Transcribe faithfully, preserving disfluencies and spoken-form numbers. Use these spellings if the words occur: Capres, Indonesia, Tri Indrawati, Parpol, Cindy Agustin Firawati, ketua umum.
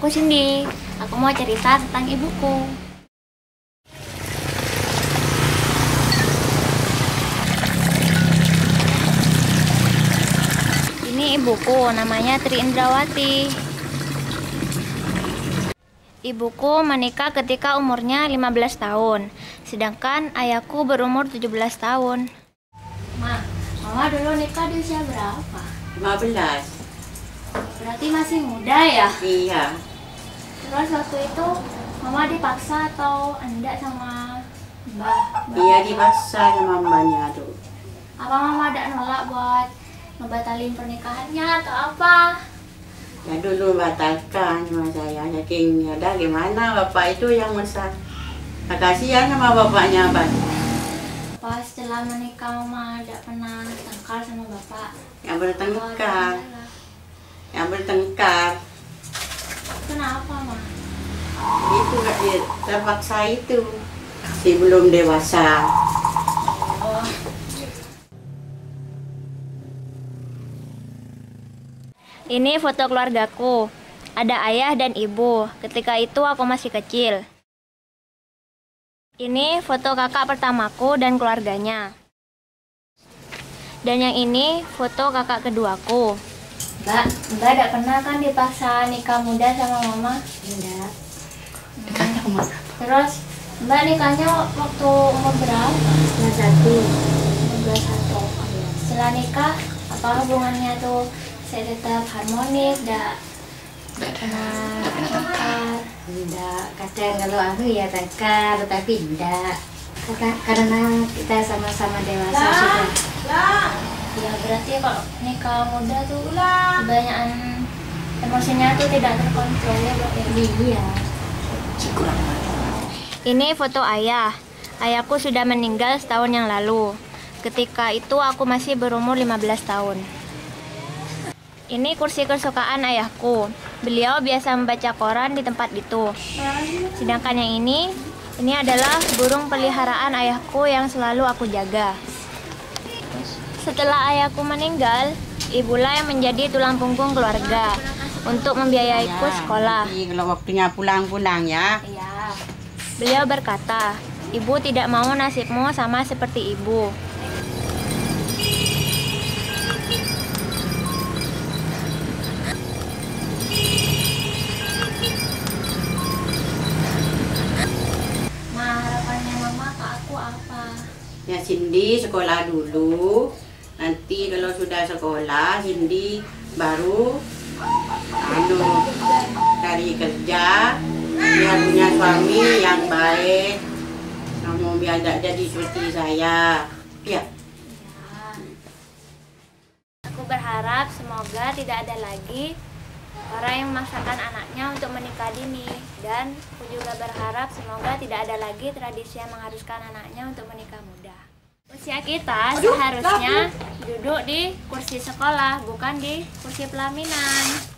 Aku Cindy, aku mau cerita tentang ibuku. Ini ibuku, namanya Tri Indrawati. Ibuku menikah ketika umurnya lima belas tahun, sedangkan ayahku berumur tujuh belas tahun. Ma, mama dulu nikah di usia berapa? lima belas. Berarti masih muda ya? Iya. Terus waktu itu mama dipaksa atau enggak sama mbah? Iya, dipaksa sama mbahnya tuh. Apa mama ada nolak buat ngebatalin pernikahannya atau apa? Ya dulu batalkan sama saya, saking ada gimana bapak itu yang mesra. Makasih ya sama bapaknya, Bang. Pas setelah menikah mama enggak pernah tengkar sama bapak? Enggak bertengkar. Enggak bertengkar. Kenapa, Ma? Itu gak terpaksa itu. Si belum dewasa. Oh. Ini foto keluargaku. Ada ayah dan ibu. Ketika itu aku masih kecil. Ini foto kakak pertamaku dan keluarganya. Dan yang ini foto kakak keduaku. Mbak, Mbak tidak pernah kan dipaksa nikah muda sama Mama? Tidak. Nikahnya umur berapa? Terus, Mbak nikahnya waktu umur berapa? dua puluh satu. dua puluh satu. Setelah nikah, apa hubungannya tuh? Saya tetap harmonis, tidak? Tidak pernah tengkar. Tidak, kadang kalau aku ya tengkar, tapi tidak. Karena kita sama-sama dewasa sudah. Ya berarti kalau nikah muda tuh lah kebanyakan emosinya tuh tidak terkontrol ya, iya. Ini foto ayah. Ayahku sudah meninggal setahun yang lalu. Ketika itu aku masih berumur lima belas tahun. Ini kursi kesukaan ayahku. Beliau biasa membaca koran di tempat itu. Sedangkan yang ini, ini adalah burung peliharaan ayahku yang selalu aku jaga. Setelah ayahku meninggal, ibulah yang menjadi tulang punggung keluarga untuk membiayaiku sekolah. Kalau waktunya pulang-pulang ya. Iya. Beliau berkata, ibu tidak mau nasibmu sama seperti ibu. Ma, harapannya mama ke aku apa? Ya Cindy sekolah dulu. Nanti kalau sudah sekolah, Cindy baru anu cari kerja, biar punya suami yang baik, kamu biar tidak jadi seperti saya. Ya. Aku berharap semoga tidak ada lagi orang yang memaksakan anaknya untuk menikah dini, dan aku juga berharap semoga tidak ada lagi tradisi yang mengharuskan anaknya untuk menikah muda. Usia kita seharusnya duduk di kursi sekolah, bukan di kursi pelaminan.